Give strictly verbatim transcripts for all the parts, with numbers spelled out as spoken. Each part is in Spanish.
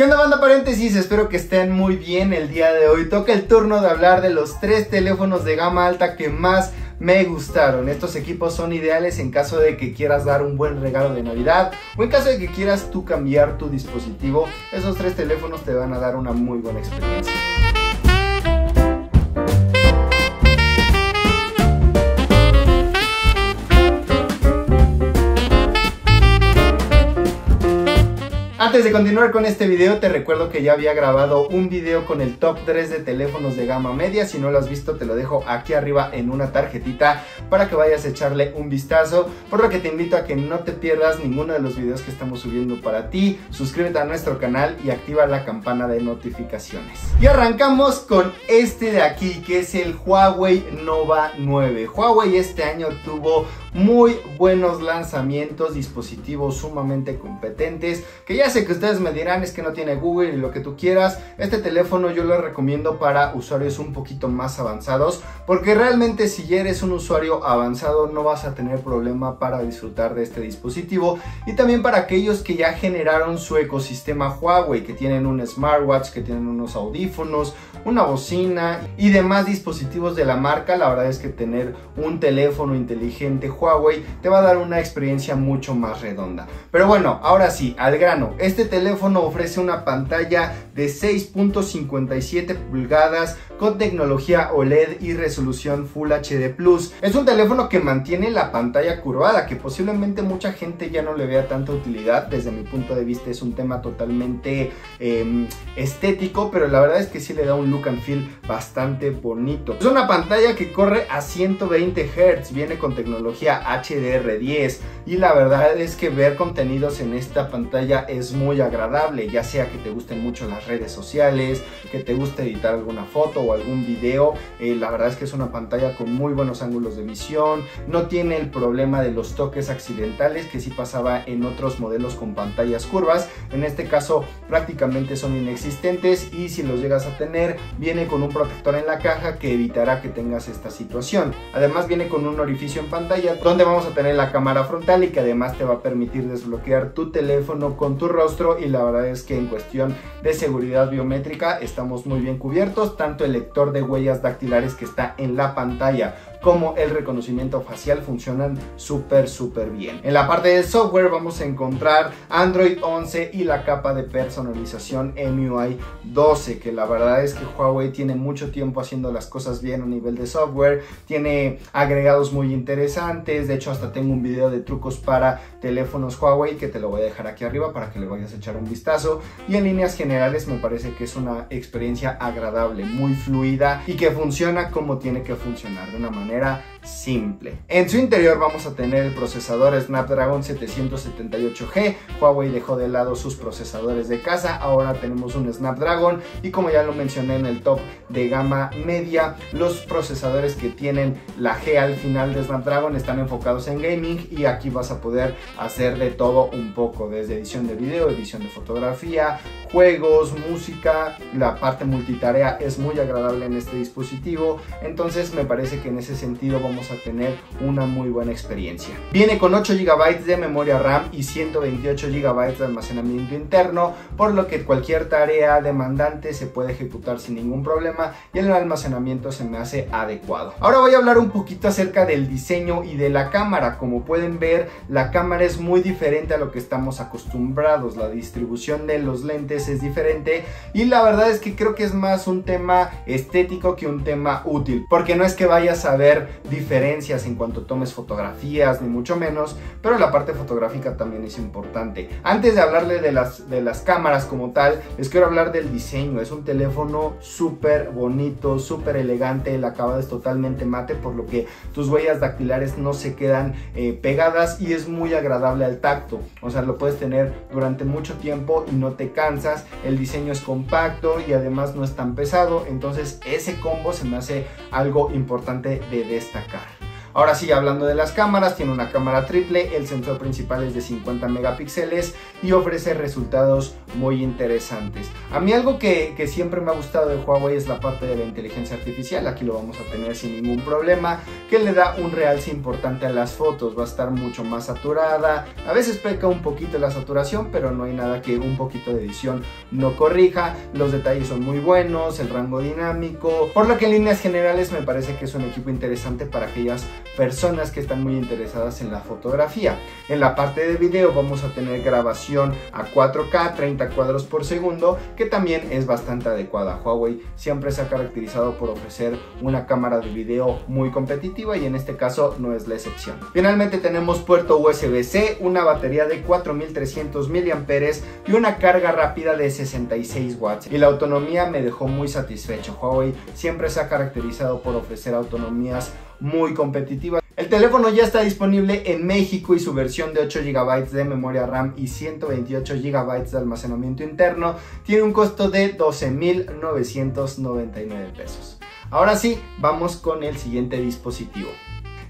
¿Qué onda, Banda Paréntesis? Espero que estén muy bien el día de hoy. Toca el turno de hablar de los tres teléfonos de gama alta que más me gustaron. Estos equipos son ideales en caso de que quieras dar un buen regalo de Navidad o en caso de que quieras tú cambiar tu dispositivo. Esos tres teléfonos te van a dar una muy buena experiencia. Antes de continuar con este video, te recuerdo que ya había grabado un video con el top tres de teléfonos de gama media. Si no lo has visto, te lo dejo aquí arriba en una tarjetita para que vayas a echarle un vistazo, por lo que te invito a que no te pierdas ninguno de los videos que estamos subiendo para ti. Suscríbete a nuestro canal y activa la campana de notificaciones. Y arrancamos con este de aquí, que es el Huawei Nova nueve. Huawei este año tuvo muy buenos lanzamientos, dispositivos sumamente competentes, que ya sé que ustedes me dirán es que no tiene Google y lo que tú quieras. Este teléfono yo lo recomiendo para usuarios un poquito más avanzados, porque realmente si ya eres un usuario avanzado no vas a tener problema para disfrutar de este dispositivo. Y también para aquellos que ya generaron su ecosistema Huawei, que tienen un smartwatch, que tienen unos audífonos, una bocina y demás dispositivos de la marca. La verdad es que tener un teléfono inteligente Huawei te va a dar una experiencia mucho más redonda. Pero bueno, ahora sí, al grano. Este teléfono ofrece una pantalla de seis punto cincuenta y siete pulgadas con tecnología O L E D y resolución Full H D plus. Es un teléfono que mantiene la pantalla curvada, que posiblemente mucha gente ya no le vea tanta utilidad. Desde mi punto de vista es un tema totalmente eh, estético, pero la verdad es que sí le da un look and feel bastante bonito. Es una pantalla que corre a ciento veinte hertz, viene con tecnología H D R diez y la verdad es que ver contenidos en esta pantalla es muy agradable, ya sea que te gusten mucho las redes sociales, que te guste editar alguna foto o algún video. Eh, la verdad es que es una pantalla con muy buenos ángulos de visión, no tiene el problema de los toques accidentales que sí pasaba en otros modelos con pantallas curvas. En este caso prácticamente son inexistentes, y si los llegas a tener viene con un protector en la caja que evitará que tengas esta situación. Además viene con un orificio en pantalla donde vamos a tener la cámara frontal y que además te va a permitir desbloquear tu teléfono con tu rostro, y la verdad es que en cuestión de seguridad biométrica estamos muy bien cubiertos. Tanto el lector de huellas dactilares que está en la pantalla como el reconocimiento facial funcionan súper súper bien. En la parte del software vamos a encontrar Android once y la capa de personalización E M U I doce, que la verdad es que Huawei tiene mucho tiempo haciendo las cosas bien a nivel de software. Tiene agregados muy interesantes, de hecho hasta tengo un video de trucos para teléfonos Huawei que te lo voy a dejar aquí arriba para que le vayas a echar un vistazo. Y en líneas generales me parece que es una experiencia agradable, muy fluida y que funciona como tiene que funcionar, de una manera simple. En su interior vamos a tener el procesador Snapdragon setecientos setenta y ocho G. Huawei dejó de lado sus procesadores de casa, ahora tenemos un Snapdragon, y como ya lo mencioné en el top de gama media, los procesadores que tienen la G al final de Snapdragon están enfocados en gaming, y aquí vas a poder hacer de todo un poco, desde edición de video, edición de fotografía, juegos, música. La parte multitarea es muy agradable en este dispositivo, entonces me parece que en ese sentido vamos a tener una muy buena experiencia. Viene con ocho gigas de memoria RAM y ciento veintiocho gigas de almacenamiento interno, por lo que cualquier tarea demandante se puede ejecutar sin ningún problema, y el almacenamiento se me hace adecuado. Ahora voy a hablar un poquito acerca del diseño y de la cámara. Como pueden ver, la cámara es muy diferente a lo que estamos acostumbrados, la distribución de los lentes es diferente, y la verdad es que creo que es más un tema estético que un tema útil, porque no es que vayas a ver diferencias en cuanto tomes fotografías, ni mucho menos, pero la parte fotográfica también es importante. Antes de hablarle de las, de las cámaras como tal, les quiero hablar del diseño. Es un teléfono súper bonito, súper elegante, el acabado es totalmente mate, por lo que tus huellas dactilares no se quedan eh, pegadas, y es muy agradable al tacto. O sea, lo puedes tener durante mucho tiempo y no te cansas. El diseño es compacto y además no es tan pesado, entonces ese combo se me hace algo importante de destacar. Ahora sí, hablando de las cámaras, tiene una cámara triple, el sensor principal es de cincuenta megapíxeles y ofrece resultados muy interesantes. A mí algo que, que siempre me ha gustado de Huawei es la parte de la inteligencia artificial, aquí lo vamos a tener sin ningún problema, que le da un realce importante a las fotos, va a estar mucho más saturada, a veces peca un poquito la saturación, pero no hay nada que un poquito de edición no corrija, los detalles son muy buenos, el rango dinámico, por lo que en líneas generales me parece que es un equipo interesante para aquellas personas que están muy interesadas en la fotografía. En la parte de video vamos a tener grabación a cuatro K, treinta cuadros por segundo, que también es bastante adecuada. Huawei siempre se ha caracterizado por ofrecer una cámara de video muy competitiva y en este caso no es la excepción. Finalmente tenemos puerto U S B C, una batería de cuatro mil trescientos miliamperios hora y una carga rápida de sesenta y seis watts, y la autonomía me dejó muy satisfecho. Huawei siempre se ha caracterizado por ofrecer autonomías muy competitivas. El teléfono ya está disponible en México y su versión de ocho gigabytes de memoria RAM y ciento veintiocho gigabytes de almacenamiento interno tiene un costo de doce mil novecientos noventa y nueve pesos. Ahora sí, vamos con el siguiente dispositivo.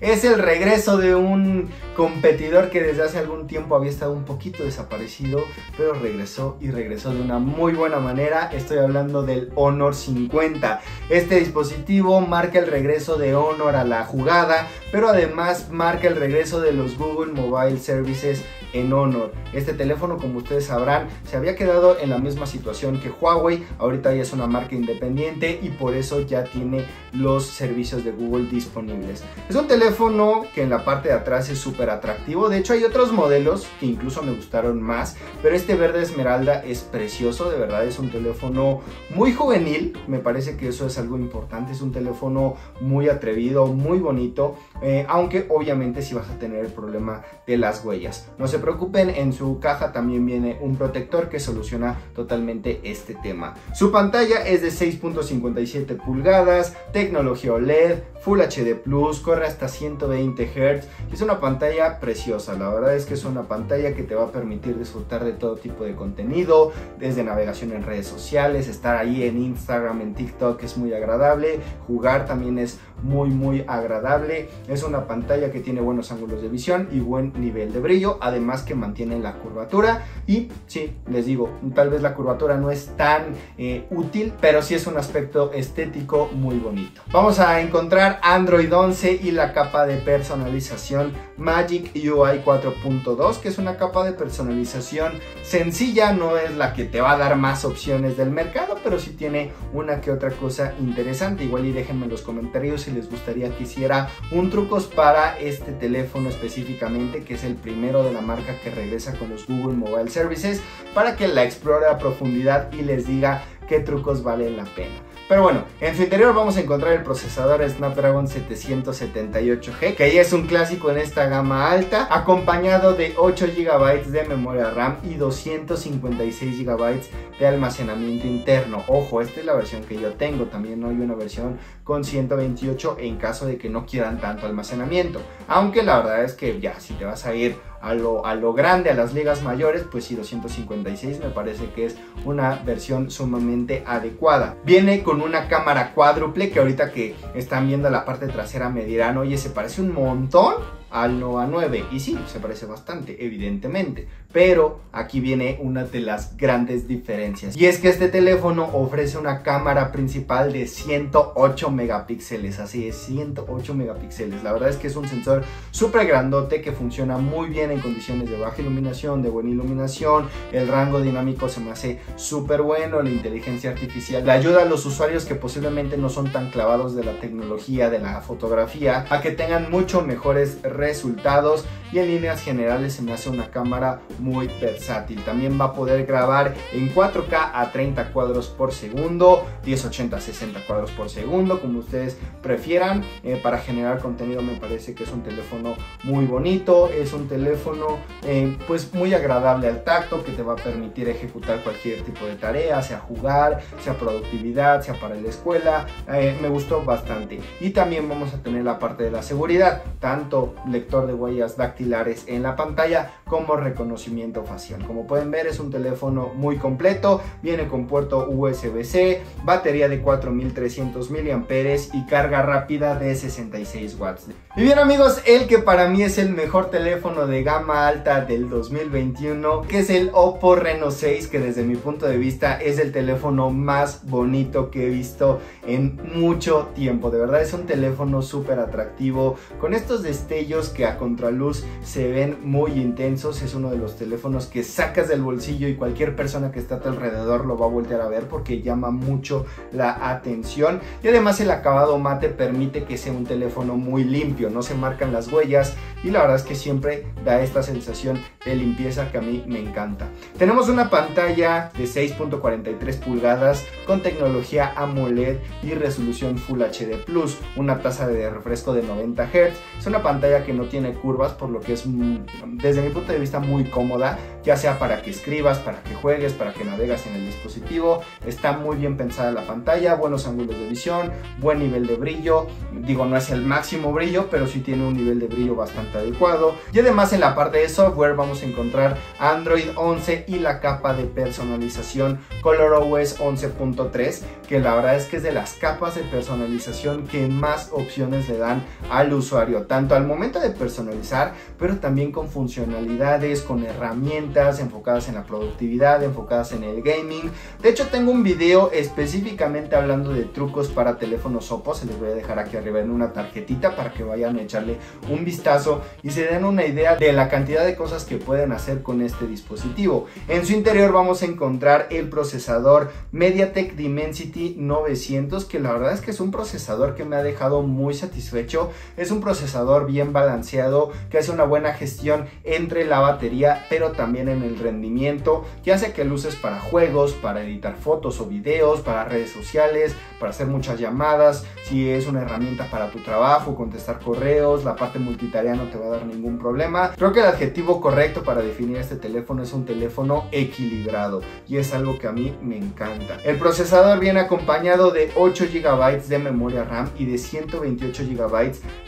Es el regreso de un competidor que desde hace algún tiempo había estado un poquito desaparecido, pero regresó y regresó de una muy buena manera. Estoy hablando del Honor cincuenta. Este dispositivo marca el regreso de Honor a la jugada, pero además marca el regreso de los Google Mobile Services en Honor. Este teléfono, como ustedes sabrán, se había quedado en la misma situación que Huawei. Ahorita ya es una marca independiente y por eso ya tiene los servicios de Google disponibles. Es un teléfono que en la parte de atrás es súper atractivo, de hecho hay otros modelos que incluso me gustaron más, pero este verde esmeralda es precioso, de verdad es un teléfono muy juvenil, me parece que eso es algo importante, es un teléfono muy atrevido, muy bonito, eh, aunque obviamente si sí vas a tener el problema de las huellas. No se preocupen, en su caja también viene un protector que soluciona totalmente este tema. Su pantalla es de seis punto cincuenta y siete pulgadas, tecnología O L E D, Full H D Plus, corre hasta ciento veinte hertz, es una pantalla preciosa, la verdad es que es una pantalla que te va a permitir disfrutar de todo tipo de contenido, desde navegación en redes sociales, estar ahí en Instagram, en TikTok, es muy agradable, jugar también es muy muy agradable, es una pantalla que tiene buenos ángulos de visión y buen nivel de brillo, además que mantiene la curvatura y sí, les digo, tal vez la curvatura no es tan eh, útil, pero sí es un aspecto estético muy bonito. Vamos a encontrar Android once y la capa de personalización Magic U I cuatro punto dos, que es una capa de personalización sencilla, no es la que te va a dar más opciones del mercado, pero sí tiene una que otra cosa interesante. Igual y déjenme en los comentarios si les gustaría que hiciera un trucos para este teléfono específicamente, que es el primero de la marca que regresa con los Google Mobile Services, para que la explore a profundidad y les diga qué trucos valen la pena. Pero bueno, en su interior vamos a encontrar el procesador Snapdragon setecientos setenta y ocho G, que ya es un clásico en esta gama alta, acompañado de ocho gigabytes de memoria RAM y doscientos cincuenta y seis gigabytes de almacenamiento interno. Ojo, esta es la versión que yo tengo, también hay una versión con ciento veintiocho en caso de que no quieran tanto almacenamiento, aunque la verdad es que ya, si te vas a ir A lo, a lo grande, a las ligas mayores, pues sí, doscientos cincuenta y seis me parece que es una versión sumamente adecuada. Viene con una cámara cuádruple, que ahorita que están viendo la parte trasera me dirán, oye, se parece un montón al Nova nueve, y sí, se parece bastante, evidentemente, pero aquí viene una de las grandes diferencias, y es que este teléfono ofrece una cámara principal de ciento ocho megapíxeles, así es, ciento ocho megapíxeles, la verdad es que es un sensor súper grandote que funciona muy bien en condiciones de baja iluminación, de buena iluminación, el rango dinámico se me hace súper bueno, la inteligencia artificial le ayuda a los usuarios que posiblemente no son tan clavados de la tecnología, de la fotografía, a que tengan mucho mejores resultados resultados y en líneas generales se me hace una cámara muy versátil. También va a poder grabar en cuatro K a treinta cuadros por segundo, mil ochenta a sesenta cuadros por segundo, como ustedes prefieran. Eh, para generar contenido me parece que es un teléfono muy bonito, es un teléfono eh, pues muy agradable al tacto, que te va a permitir ejecutar cualquier tipo de tarea, sea jugar, sea productividad, sea para la escuela. Eh, me gustó bastante. Y también vamos a tener la parte de la seguridad, tanto lector de huellas dáctiles dactilares en la pantalla como reconocimiento facial. Como pueden ver, es un teléfono muy completo, viene con puerto U S B C, batería de cuatro mil trescientos miliamperios hora y carga rápida de sesenta y seis watts. Y bien amigos, el que para mí es el mejor teléfono de gama alta del dos mil veintiuno, que es el Oppo Reno seis, que desde mi punto de vista es el teléfono más bonito que he visto en mucho tiempo. De verdad es un teléfono súper atractivo, con estos destellos que a contraluz se ven muy intensos. Es uno de los teléfonos que sacas del bolsillo y cualquier persona que está a tu alrededor lo va a voltear a ver porque llama mucho la atención. Y además el acabado mate permite que sea un teléfono muy limpio, no se marcan las huellas y la verdad es que siempre da esta sensación de limpieza que a mí me encanta. Tenemos una pantalla de seis punto cuarenta y tres pulgadas con tecnología AMOLED y resolución Full H D Plus, una tasa de refresco de noventa hercios. Es una pantalla que no tiene curvas, por lo que es desde mi punto de vista muy cómoda, ya sea para que escribas, para que juegues, para que navegas en el dispositivo. Está muy bien pensada la pantalla, buenos ángulos de visión, buen nivel de brillo. Digo, no es el máximo brillo, pero sí tiene un nivel de brillo bastante adecuado. Y además en la parte de software vamos a encontrar Android once y la capa de personalización ColorOS once punto tres, que la verdad es que es de las capas de personalización que más opciones le dan al usuario, tanto al momento de personalizar, pero también con funcionalidades, con herramientas enfocadas en la productividad, enfocadas en el gaming. De hecho, tengo un video específicamente hablando de trucos para teléfonos Oppo, se les voy a dejar aquí arriba en una tarjetita para que vayan a echarle un vistazo y se den una idea de la cantidad de cosas que pueden hacer con este dispositivo. En su interior vamos a encontrar el procesador MediaTek Dimensity novecientos, que la verdad es que es un procesador que me ha dejado muy satisfecho. Es un procesador bien balanceado que hace una buena gestión entre la batería pero también en el rendimiento, que hace que lo uses para juegos, para editar fotos o videos, para redes sociales, para hacer muchas llamadas, si es una herramienta para tu trabajo, contestar correos. La parte multitarea no te va a dar ningún problema. Creo que el adjetivo correcto para definir este teléfono es un teléfono equilibrado y es algo que a mí me encanta. El procesador viene acompañado de ocho gigas de memoria RAM y de ciento veintiocho gigas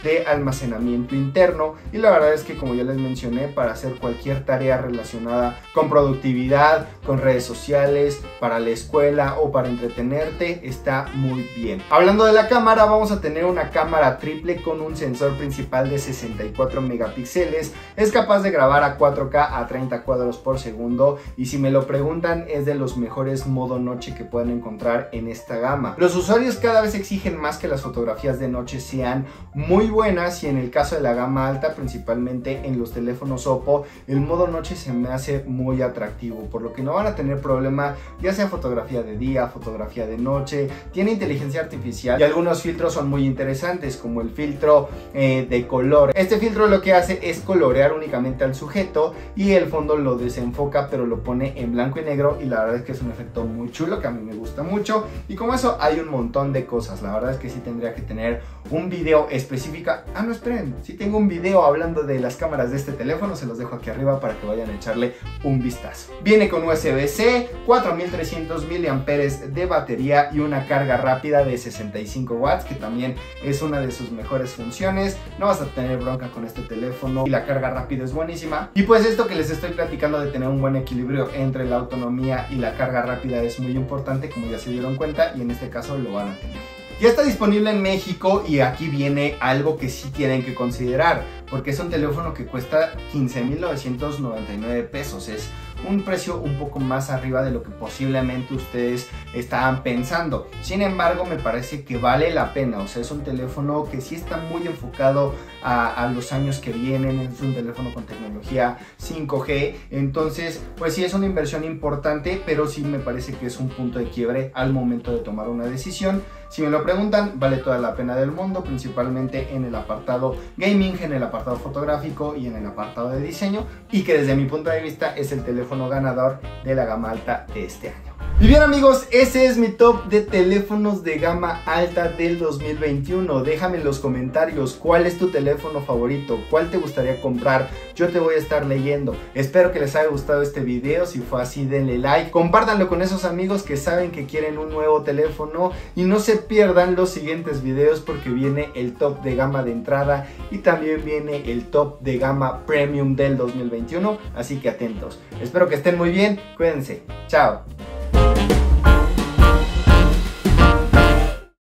de almacenamiento interno, y la verdad es que, como ya les mencioné, para hacer cualquier tarea relacionada con productividad, con redes sociales, para la escuela o para entretenerte, está muy bien. Hablando de la cámara, vamos a tener una cámara triple con un sensor principal de sesenta y cuatro megapíxeles, es capaz de grabar a cuatro K a treinta cuadros por segundo y, si me lo preguntan, es de los mejores modo noche que pueden encontrar en esta gama. Los usuarios cada vez exigen más que las fotografías de noche sean muy buenas, y en el caso de la gama alta, principalmente en los teléfonos Oppo, el modo noche se me hace muy atractivo, por lo que no van a tener problema, ya sea fotografía de día, fotografía de noche. Tiene inteligencia artificial y algunos filtros son muy interesantes, como el filtro eh, de color. Este filtro lo que hace es colorear únicamente al sujeto y el fondo lo desenfoca, pero lo pone en blanco y negro, y la verdad es que es un efecto muy chulo que a mí me gusta mucho. Y como eso hay un montón de cosas. La verdad es que sí tendría que tener un video específica. Ah, no, esperen, sí tengo un video hablando de las cámaras de este teléfono, se los dejo aquí arriba para que vayan a echarle un vistazo. Viene con U S B C, cuatro mil trescientos miliamperios hora de batería y una carga rápida de sesenta y cinco watts, que también es una de sus mejores funciones. No vas a tener bronca con este teléfono y la carga rápida es buenísima. Y pues esto que les estoy platicando de tener un buen equilibrio entre la autonomía y la carga rápida es muy importante, como ya se dieron cuenta, y en este caso lo van a tener. Ya está disponible en México, y aquí viene algo que sí tienen que considerar, porque es un teléfono que cuesta quince mil novecientos noventa y nueve pesos. Es un precio un poco más arriba de lo que posiblemente ustedes estaban pensando. Sin embargo, me parece que vale la pena. O sea, es un teléfono que sí está muy enfocado a, a los años que vienen. Es un teléfono con tecnología cinco G. Entonces, pues sí es una inversión importante, pero sí me parece que es un punto de quiebre al momento de tomar una decisión. Si me lo preguntan, vale toda la pena del mundo, principalmente en el apartado gaming, en el apartado fotográfico y en el apartado de diseño, y que desde mi punto de vista es el teléfono ganador de la gama alta de este año. Y bien amigos, ese es mi top de teléfonos de gama alta del dos mil veintiuno. Déjame en los comentarios cuál es tu teléfono favorito, cuál te gustaría comprar. Yo te voy a estar leyendo. Espero que les haya gustado este video. Si fue así, denle like, compártanlo con esos amigos que saben que quieren un nuevo teléfono. Y no se pierdan los siguientes videos, porque viene el top de gama de entrada y también viene el top de gama premium del dos mil veintiuno. Así que atentos. Espero que estén muy bien, cuídense, chao.